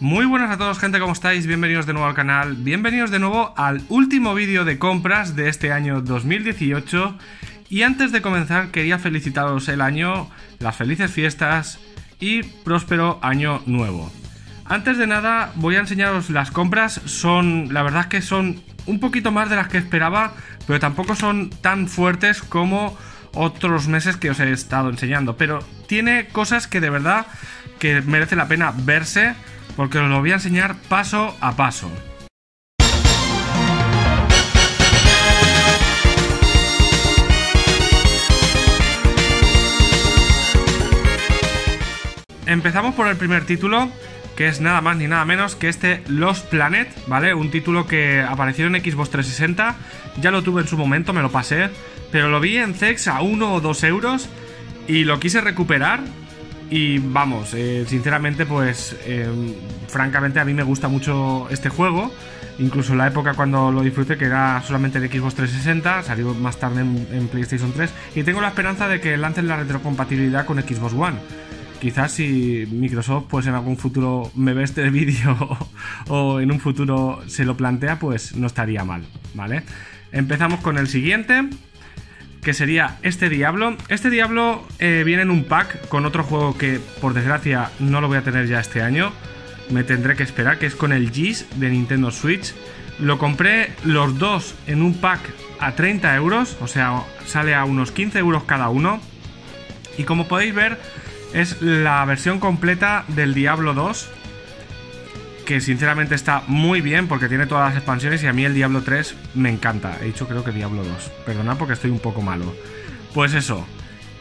Muy buenas a todos, gente, ¿cómo estáis? Bienvenidos de nuevo al canal, bienvenidos de nuevo al último vídeo de compras de este año 2018. Y antes de comenzar quería felicitaros el año, las felices fiestas y próspero año nuevo. Antes de nada voy a enseñaros las compras, la verdad es que son un poquito más de las que esperaba, pero tampoco son tan fuertes como otros meses que os he estado enseñando. Pero tiene cosas que de verdad que merece la pena verse, porque os lo voy a enseñar paso a paso. Empezamos por el primer título, que es nada más ni nada menos que este Lost Planet, ¿vale? Un título que apareció en Xbox 360, ya lo tuve en su momento, me lo pasé, pero lo vi en CEX a 1 o 2 euros y lo quise recuperar. Y vamos, sinceramente pues francamente a mí me gusta mucho este juego. Incluso en la época cuando lo disfruté, que era solamente de Xbox 360, salió más tarde en PlayStation 3. Y tengo la esperanza de que lancen la retrocompatibilidad con Xbox One. Quizás si Microsoft pues en algún futuro me ve este vídeo o en un futuro se lo plantea, pues no estaría mal, ¿vale? Empezamos con el siguiente, que sería este Diablo. Este Diablo viene en un pack con otro juego que, por desgracia, no lo voy a tener ya este año. Me tendré que esperar, que es con el Gris de Nintendo Switch. Lo compré los dos en un pack a 30 euros, o sea, sale a unos 15 euros cada uno. Y como podéis ver, es la versión completa del Diablo 2, que sinceramente está muy bien porque tiene todas las expansiones y a mí el Diablo 3 me encanta. He dicho creo que Diablo 2, perdonad porque estoy un poco malo. Pues eso,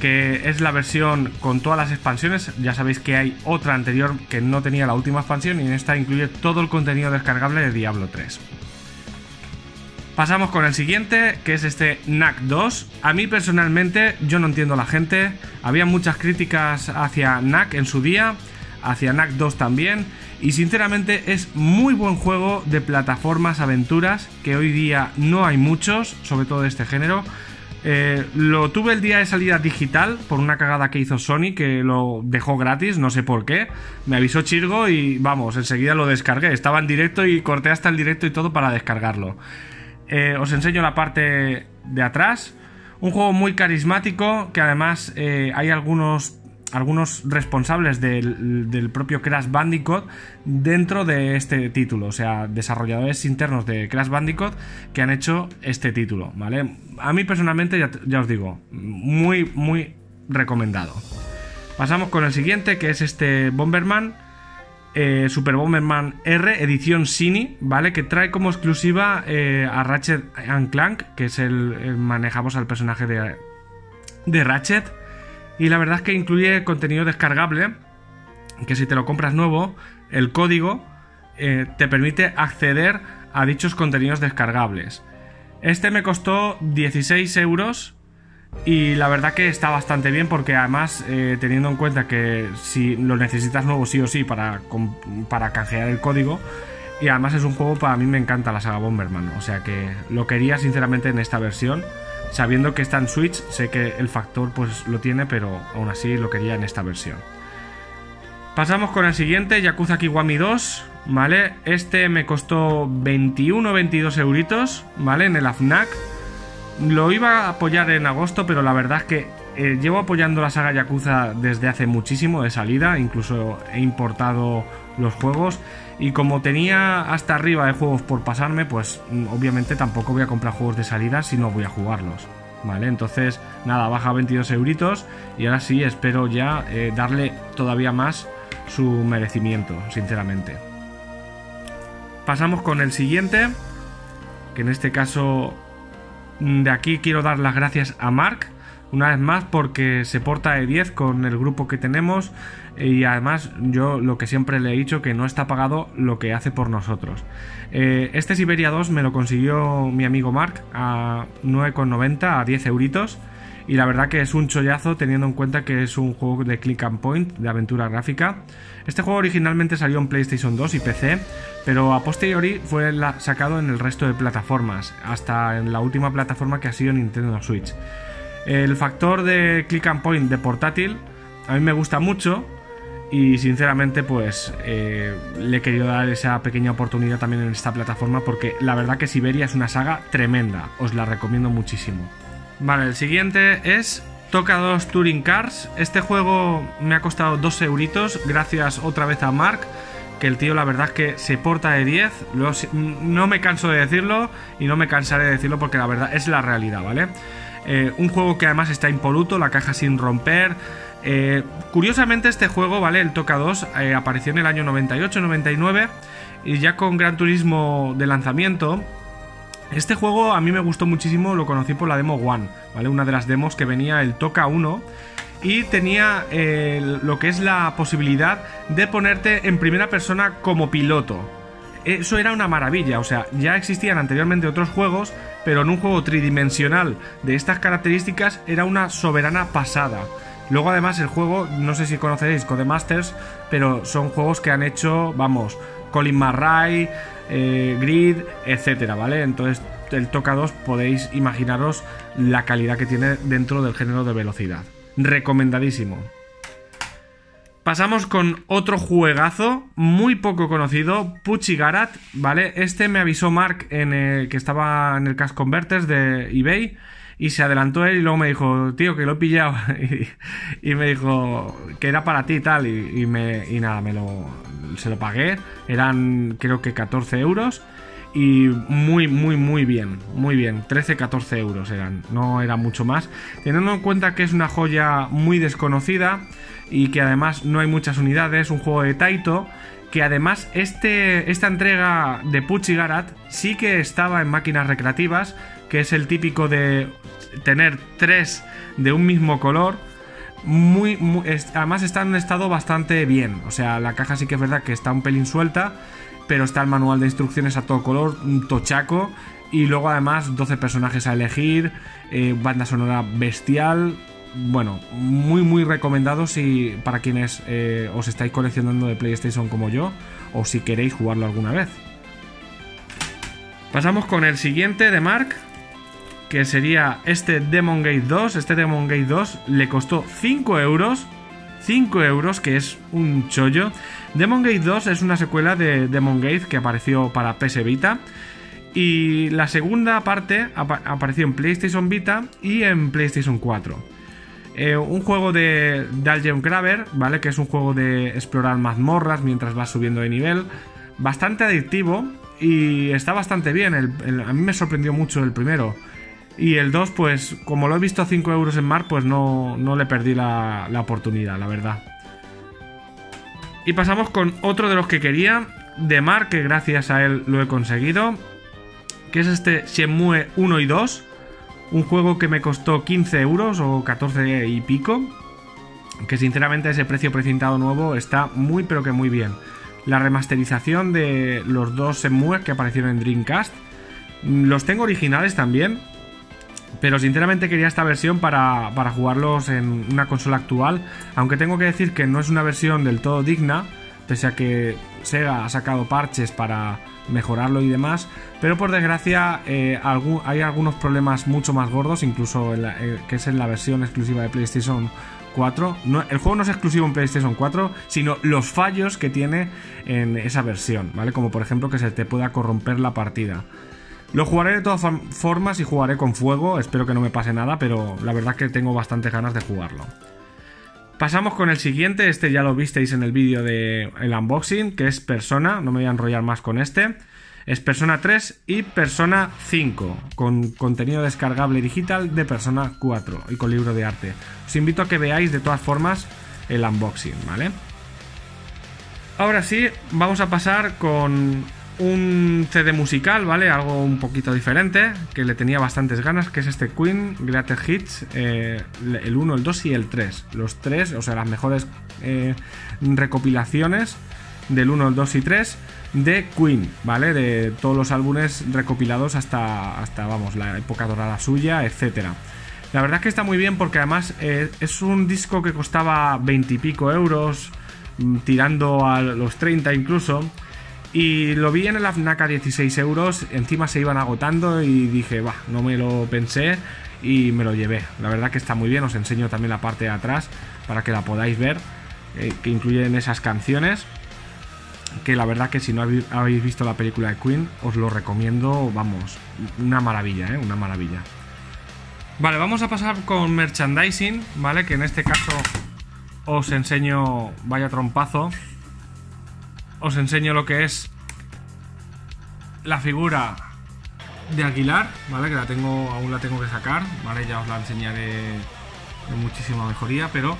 que es la versión con todas las expansiones. Ya sabéis que hay otra anterior que no tenía la última expansión y en esta incluye todo el contenido descargable de Diablo 3. Pasamos con el siguiente, que es este Knack 2. A mí personalmente, yo no entiendo a la gente. Había muchas críticas hacia Knack en su día, hacia Knack 2 también, y sinceramente es muy buen juego de plataformas, aventuras, que hoy día no hay muchos, sobre todo de este género. Lo tuve el día de salida digital por una cagada que hizo Sony, que lo dejó gratis, no sé por qué. Me avisó Chirgo y vamos, enseguida lo descargué. Estaba en directo y corté hasta el directo y todo para descargarlo. Os enseño la parte de atrás. Un juego muy carismático, que además hay algunos responsables del propio Crash Bandicoot dentro de este título, o sea, desarrolladores internos de Crash Bandicoot que han hecho este título, ¿vale? A mí personalmente, ya os digo, muy, muy recomendado. Pasamos con el siguiente, que es este Bomberman, Super Bomberman R, edición Cine, ¿vale? Que trae como exclusiva a Ratchet & Clank, que es manejamos al personaje de Ratchet. Y la verdad es que incluye contenido descargable, que si te lo compras nuevo, el código te permite acceder a dichos contenidos descargables. Este me costó 16 euros y la verdad que está bastante bien, porque además teniendo en cuenta que si lo necesitas nuevo sí o sí para canjear el código, y además es un juego, para mí me encanta la saga Bomberman, o sea que lo quería sinceramente en esta versión. Sabiendo que está en Switch, sé que el factor pues lo tiene, pero aún así lo quería en esta versión. Pasamos con el siguiente, Yakuza Kiwami 2, ¿vale? Este me costó 21 o 22 euritos, ¿vale? En el AFNAC. Lo iba a apoyar en agosto, pero la verdad es que llevo apoyando la saga Yakuza desde hace muchísimo de salida. Incluso he importado los juegos. Y como tenía hasta arriba de juegos por pasarme, pues obviamente tampoco voy a comprar juegos de salida si no voy a jugarlos, ¿vale? Entonces, nada, baja 22 euritos y ahora sí espero ya darle todavía más su merecimiento, sinceramente. Pasamos con el siguiente, que en este caso de aquí quiero dar las gracias a Mark, una vez más, porque se porta de 10 con el grupo que tenemos. Y además, yo lo que siempre le he dicho, que no está pagado lo que hace por nosotros. Este Syberia 2 me lo consiguió mi amigo Mark a 9,90, a 10 euritos. Y la verdad que es un chollazo, teniendo en cuenta que es un juego de click and point, de aventura gráfica. Este juego originalmente salió en PlayStation 2 y PC, pero a posteriori fue sacado en el resto de plataformas, hasta en la última plataforma que ha sido Nintendo Switch. El factor de click and point de portátil a mí me gusta mucho y sinceramente pues le he querido dar esa pequeña oportunidad también en esta plataforma, porque la verdad que Syberia es una saga tremenda, os la recomiendo muchísimo. Vale, el siguiente es Toca 2 Touring Cars. Este juego me ha costado 2 euritos, gracias otra vez a Mark, que el tío la verdad es que se porta de 10, no me canso de decirlo y no me cansaré de decirlo porque la verdad es la realidad, ¿vale? Un juego que además está impoluto, la caja sin romper. Curiosamente este juego, ¿vale? El Toca 2 apareció en el año 98-99 y ya con Gran Turismo de lanzamiento. Este juego a mí me gustó muchísimo, lo conocí por la demo One, ¿vale? Una de las demos que venía el Toca 1 y tenía lo que es la posibilidad de ponerte en primera persona como piloto. Eso era una maravilla, o sea, ya existían anteriormente otros juegos, pero en un juego tridimensional de estas características era una soberana pasada. Luego además el juego, no sé si conoceréis Codemasters, pero son juegos que han hecho, vamos, Colin McRae, Grid, etcétera, ¿vale? Entonces el Toca 2 podéis imaginaros la calidad que tiene dentro del género de velocidad. Recomendadísimo. Pasamos con otro juegazo muy poco conocido, Puchigarat, ¿vale? Este me avisó Mark en el que estaba en el Cash Converters de eBay y se adelantó él y luego me dijo, tío, que lo he pillado y me dijo que era para ti y tal y nada, se lo pagué, eran creo que 14 euros y muy bien, 13-14 euros eran, no era mucho más, teniendo en cuenta que es una joya muy desconocida y que además no hay muchas unidades, un juego de Taito, que además esta entrega de Puchigarat sí que estaba en máquinas recreativas, que es el típico de tener 3 de un mismo color. Además está en un estado bastante bien, o sea, la caja sí que es verdad que está un pelín suelta, pero está el manual de instrucciones a todo color, un tochaco, y luego además 12 personajes a elegir, banda sonora bestial. Bueno, muy recomendado si para quienes os estáis coleccionando de PlayStation como yo, o si queréis jugarlo alguna vez. Pasamos con el siguiente de Mark, que sería este Demon Gate 2. Este Demon Gate 2 le costó 5 euros. 5 euros, que es un chollo. Demon Gate 2 es una secuela de Demon Gate que apareció para PS Vita. Y la segunda parte apareció en PlayStation Vita y en PlayStation 4. Un juego de Dungeon Crawler, ¿vale? Que es un juego de explorar mazmorras mientras vas subiendo de nivel. Bastante adictivo y está bastante bien. A mí me sorprendió mucho el primero. Y el 2, pues, como lo he visto a 5 euros en Mar, pues no le perdí la oportunidad, la verdad. Y pasamos con otro de los que quería, de Mar, que gracias a él lo he conseguido, que es este Shenmue 1 y 2, un juego que me costó 15 euros o 14 y pico, que sinceramente ese precio precintado nuevo está muy pero que muy bien. La remasterización de los dos Shenmue que aparecieron en Dreamcast, los tengo originales también, pero sinceramente quería esta versión para jugarlos en una consola actual, aunque tengo que decir que no es una versión del todo digna, pese a que Sega ha sacado parches para mejorarlo y demás, pero por desgracia hay algunos problemas mucho más gordos, incluso que es en la versión exclusiva de PlayStation 4. No, el juego no es exclusivo en PlayStation 4, sino los fallos que tiene en esa versión, ¿vale? Como por ejemplo que se te pueda corromper la partida. Lo jugaré de todas formas y jugaré con fuego, espero que no me pase nada, pero la verdad es que tengo bastantes ganas de jugarlo. Pasamos con el siguiente, este ya lo visteis en el vídeo del unboxing, que es Persona, no me voy a enrollar más con este. Es Persona 3 y Persona 5, con contenido descargable digital de Persona 4 y con libro de arte. Os invito a que veáis de todas formas el unboxing, ¿vale? Ahora sí, vamos a pasar con un CD musical, ¿vale? Algo un poquito diferente, que le tenía bastantes ganas, que es este Queen, Greatest Hits, el 1, el 2 y el 3. Los 3, o sea, las mejores recopilaciones del 1, el 2 y 3 de Queen, ¿vale? De todos los álbumes recopilados hasta vamos, la época dorada suya, etcétera. La verdad es que está muy bien porque además es un disco que costaba 20 y pico euros, tirando a los 30 incluso. Y lo vi en el Fnac a 16 euros, encima se iban agotando y dije, bah, no me lo pensé y me lo llevé. La verdad que está muy bien, os enseño también la parte de atrás para que la podáis ver. que incluyen esas canciones, que la verdad que si no habéis visto la película de Queen, os lo recomiendo, vamos, una maravilla, una maravilla. Vale, vamos a pasar con merchandising, ¿vale? Que en este caso os enseño, vaya trompazo, os enseño lo que es la figura de Aguilar, ¿vale? Que la tengo, aún la tengo que sacar, ¿vale? Ya os la enseñaré de muchísima mejoría, pero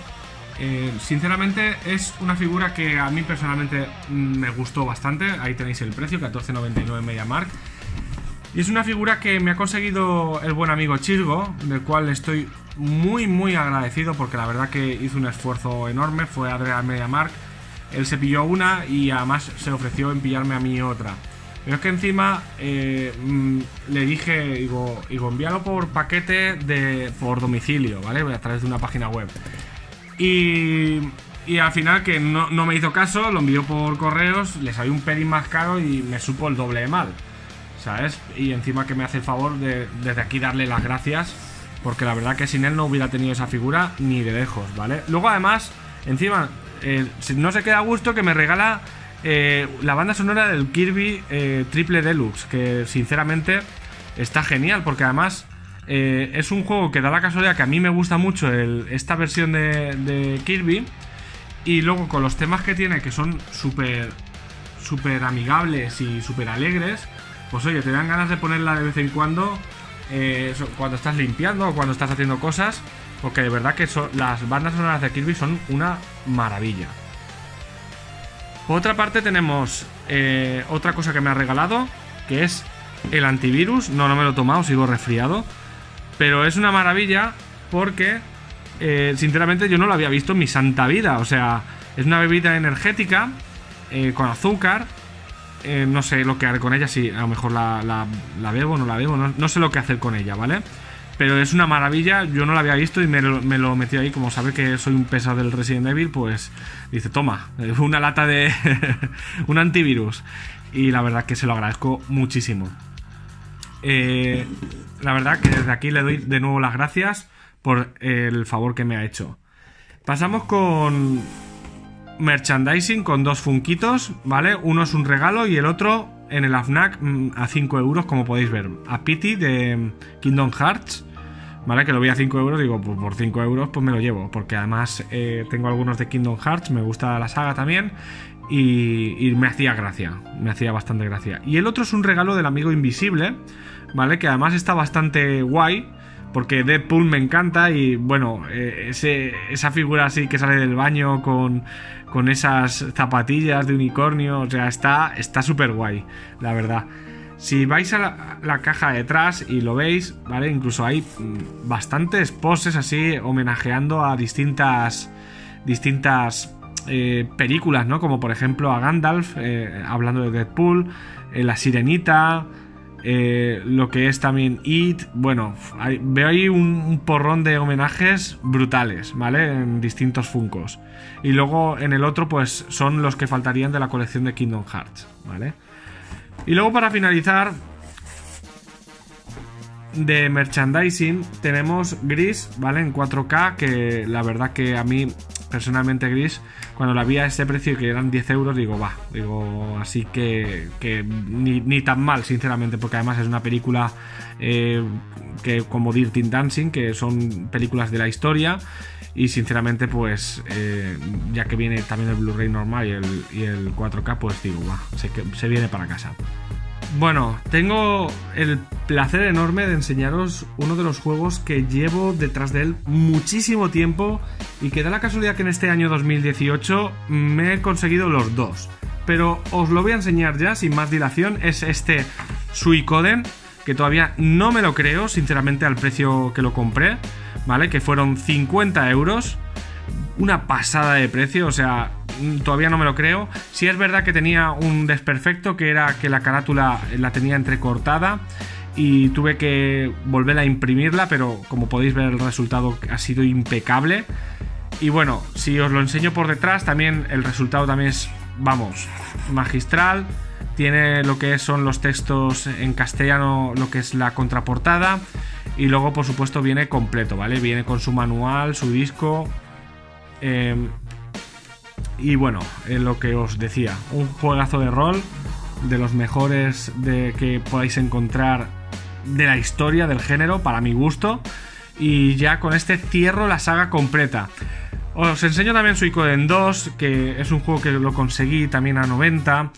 sinceramente es una figura que a mí personalmente me gustó bastante. Ahí tenéis el precio, 14,99 en MediaMarkt. Y es una figura que me ha conseguido el buen amigo Chirgo, del cual estoy muy muy agradecido, porque la verdad que hizo un esfuerzo enorme, fue a MediaMarkt, él se pilló una y además se ofreció en pillarme a mí otra. Pero es que encima le dije, digo, envíalo por paquete por domicilio, ¿vale? A través de una página web. Y al final que no me hizo caso, lo envió por correos, le salió un pelín más caro y me supo el doble de mal, ¿sabes? Y encima que me hace el favor de desde aquí darle las gracias, porque la verdad que sin él no hubiera tenido esa figura ni de lejos, ¿vale? Luego además, encima, no se queda a gusto que me regala la banda sonora del Kirby Triple Deluxe, que sinceramente está genial, porque además es un juego que da la casualidad que a mí me gusta mucho esta versión de Kirby, y luego con los temas que tiene, que son súper amigables y súper alegres, pues oye, te dan ganas de ponerla de vez en cuando, cuando estás limpiando o cuando estás haciendo cosas, porque de verdad que las bandas sonoras de Kirby son una maravilla. Por otra parte tenemos otra cosa que me ha regalado, que es el antivirus. No me lo he tomado, sigo resfriado, pero es una maravilla porque sinceramente yo no lo había visto en mi santa vida. O sea, es una bebida energética con azúcar, no sé lo que haré con ella, si a lo mejor la bebo o no la bebo, no sé lo que hacer con ella, ¿vale? Pero es una maravilla, yo no la había visto y me lo metí ahí. Como sabe que soy un pesado del Resident Evil, pues dice, toma, una lata de un antivirus. Y la verdad que se lo agradezco muchísimo. La verdad que desde aquí le doy de nuevo las gracias por el favor que me ha hecho. Pasamos con merchandising, con dos funquitos, ¿vale? Uno es un regalo y el otro en el Fnac a 5 euros, como podéis ver. A Pity de Kingdom Hearts, ¿vale? Que lo vi a 5 euros, digo, pues por 5 euros pues me lo llevo, porque además tengo algunos de Kingdom Hearts, me gusta la saga también, y me hacía gracia, me hacía bastante gracia. Y el otro es un regalo del amigo invisible, ¿vale? Que además está bastante guay, porque Deadpool me encanta, y bueno, esa figura así que sale del baño con esas zapatillas de unicornio, o sea, está súper guay, la verdad. Si vais a la caja detrás y lo veis, ¿vale? Incluso hay bastantes poses así homenajeando a distintas películas, ¿no? Como por ejemplo a Gandalf, hablando de Deadpool, La Sirenita, lo que es también It. Bueno, veo ahí un porrón de homenajes brutales, ¿vale? En distintos Funkos. Y luego en el otro pues son los que faltarían de la colección de Kingdom Hearts, ¿vale? Y luego para finalizar de merchandising tenemos Gris, ¿vale? En 4K, que la verdad que a mí personalmente Gris, cuando la vi a este precio que eran 10 euros, digo, va, digo, así que ni tan mal, sinceramente, porque además es una película que como Dirty Dancing, que son películas de la historia, y sinceramente pues ya que viene también el Blu-ray normal y el 4K, pues digo, va, se viene para casa. Bueno, tengo el placer enorme de enseñaros uno de los juegos que llevo detrás de él muchísimo tiempo y que da la casualidad que en este año 2018 me he conseguido los dos. Pero os lo voy a enseñar ya sin más dilación, es este Suikoden, que todavía no me lo creo, sinceramente, al precio que lo compré, ¿vale? Que fueron 50 euros, una pasada de precio, o sea, todavía no me lo creo. Sí es verdad que tenía un desperfecto, que era que la carátula la tenía entrecortada y tuve que volver a imprimirla, pero como podéis ver el resultado ha sido impecable. Y bueno, si os lo enseño por detrás, también el resultado también es, vamos, magistral. Tiene lo que son los textos en castellano, lo que es la contraportada, y luego por supuesto viene completo, ¿vale? Viene con su manual, su disco, Y bueno, lo que os decía, un juegazo de rol de los mejores que podáis encontrar de la historia del género, para mi gusto. Y ya con este cierro la saga completa. Os enseño también Suikoden II, que es un juego que lo conseguí también a 90,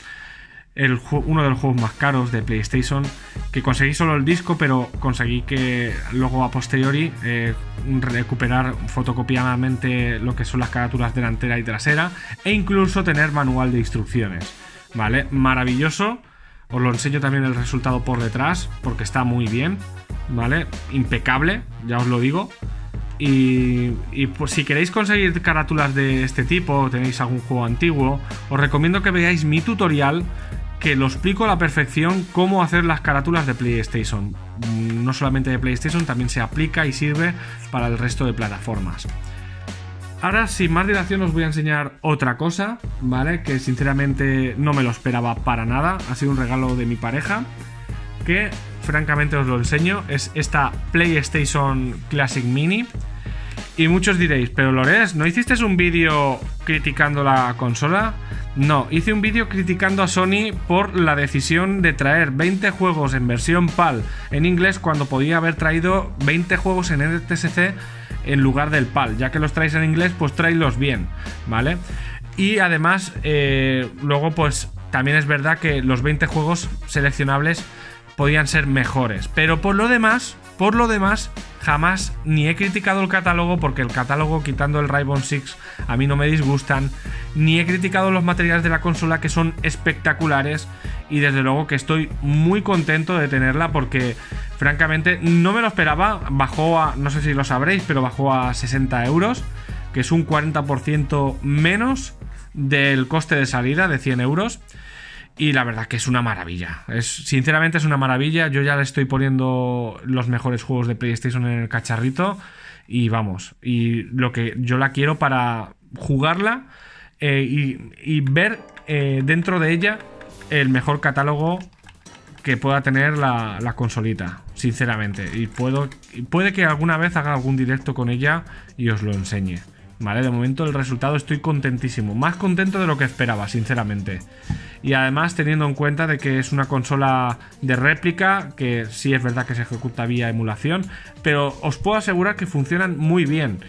uno de los juegos más caros de PlayStation, que conseguí solo el disco, pero conseguí que luego a posteriori recuperar fotocopiadamente lo que son las carátulas delantera y trasera, e incluso tener manual de instrucciones, ¿vale? Maravilloso. Os lo enseño también el resultado por detrás, porque está muy bien, ¿vale? Impecable, ya os lo digo. Y pues si queréis conseguir carátulas de este tipo, o tenéis algún juego antiguo, os recomiendo que veáis mi tutorial, que lo explico a la perfección cómo hacer las carátulas de PlayStation. No solamente de PlayStation, también se aplica y sirve para el resto de plataformas. Ahora, sin más dilación, os voy a enseñar otra cosa, ¿vale? Que sinceramente no me lo esperaba para nada. Ha sido un regalo de mi pareja, que francamente os lo enseño. Es esta PlayStation Classic Mini. Y muchos diréis, pero Lores, ¿no hiciste un vídeo criticando la consola? No, hice un vídeo criticando a Sony por la decisión de traer 20 juegos en versión PAL en inglés, cuando podía haber traído 20 juegos en NTSC en lugar del PAL. Ya que los traéis en inglés, pues traedlos bien, ¿vale? Y además, luego pues también es verdad que los 20 juegos seleccionables podían ser mejores. Pero por lo demás... jamás ni he criticado el catálogo, porque el catálogo, quitando el Rainbow Six, a mí no me disgustan. Ni he criticado los materiales de la consola, que son espectaculares, y desde luego que estoy muy contento de tenerla, porque francamente no me lo esperaba. Bajó a, no sé si lo sabréis, pero bajó a 60 euros, que es un 40% menos del coste de salida de 100 euros. Y la verdad que es una maravilla. Sinceramente es una maravilla. Yo ya le estoy poniendo los mejores juegos de PlayStation en el cacharrito. Y vamos, y lo que yo la quiero para jugarla y ver dentro de ella el mejor catálogo que pueda tener la consolita, sinceramente. Y puede que alguna vez haga algún directo con ella y os lo enseñe, ¿vale? De momento el resultado, estoy contentísimo, más contento de lo que esperaba, sinceramente. Y además teniendo en cuenta de que es una consola de réplica, que sí es verdad que se ejecuta vía emulación, pero os puedo asegurar que funcionan muy bien.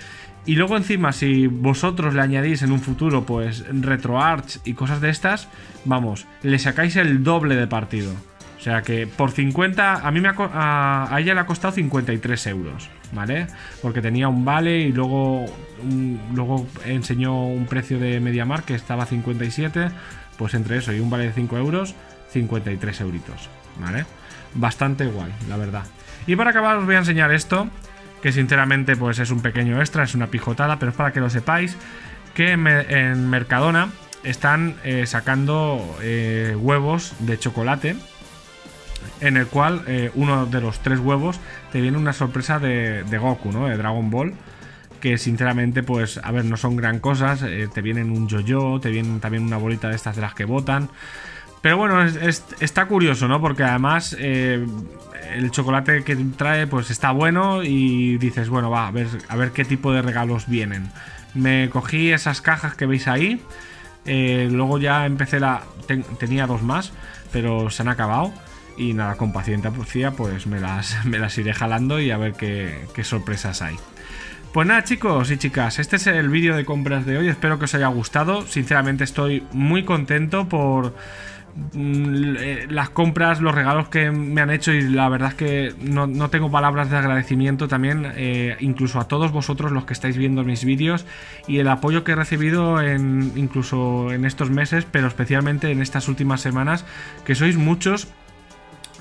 Y luego encima, si vosotros le añadís en un futuro pues RetroArch y cosas de estas, vamos, le sacáis el doble de partido. O sea que por 50, a ella le ha costado 53 euros, ¿vale? Porque tenía un vale y luego enseñó un precio de MediaMarkt que estaba a 57. Pues entre eso y un vale de 5 euros, 53 euritos, ¿vale? Bastante guay, la verdad. Y para acabar os voy a enseñar esto, que sinceramente pues es un pequeño extra, es una pijotada, pero es para que lo sepáis, que en Mercadona están sacando huevos de chocolate, en el cual uno de los 3 huevos te viene una sorpresa de Goku, ¿no? De Dragon Ball. Que sinceramente, pues, a ver, no son gran cosas. Te vienen un yo-yo, te vienen también una bolita de estas de las que botan. Pero bueno, está curioso, ¿no? Porque además el chocolate que trae, pues, está bueno. Y dices, bueno, va, a ver qué tipo de regalos vienen. Me cogí esas cajas que veis ahí. Luego ya empecé tenía 2 más, pero se han acabado. Y nada, con paciencia, pues, me las iré jalando y a ver qué sorpresas hay. Pues nada, chicos y chicas, este es el vídeo de compras de hoy, espero que os haya gustado. Sinceramente estoy muy contento por las compras, los regalos que me han hecho, y la verdad es que no tengo palabras de agradecimiento también, incluso a todos vosotros los que estáis viendo mis vídeos, y el apoyo que he recibido incluso en estos meses, pero especialmente en estas últimas semanas, que sois muchos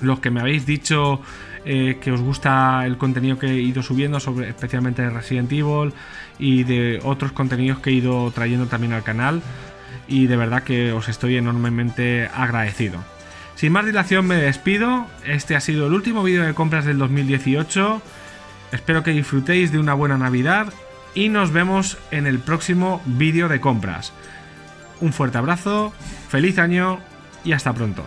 los que me habéis dicho que os gusta el contenido que he ido subiendo, especialmente de Resident Evil y de otros contenidos que he ido trayendo también al canal, y de verdad que os estoy enormemente agradecido. Sin más dilación me despido, este ha sido el último vídeo de compras del 2018, espero que disfrutéis de una buena Navidad y nos vemos en el próximo vídeo de compras. Un fuerte abrazo, feliz año y hasta pronto.